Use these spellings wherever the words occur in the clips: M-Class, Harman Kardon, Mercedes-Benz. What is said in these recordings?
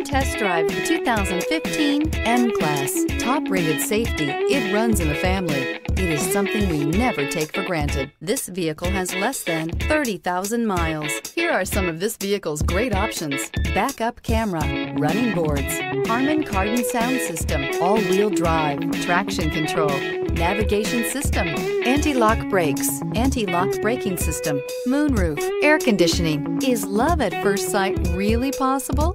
and test drive the 2015 M-Class. Top-rated safety, it runs in the family. It is something we never take for granted. This vehicle has less than 30,000 miles. Here are some of this vehicle's great options: backup camera, running boards, Harman Kardon sound system, all-wheel drive, traction control, navigation system, anti-lock brakes, anti-lock braking system, moonroof, air conditioning. Is love at first sight really possible?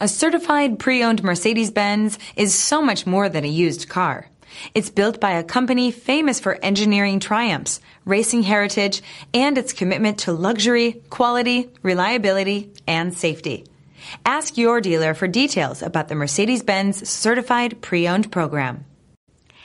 A certified pre-owned Mercedes-Benz is so much more than a used car. It's built by a company famous for engineering triumphs, racing heritage, and its commitment to luxury, quality, reliability, and safety. Ask your dealer for details about the Mercedes-Benz Certified Pre-Owned Program.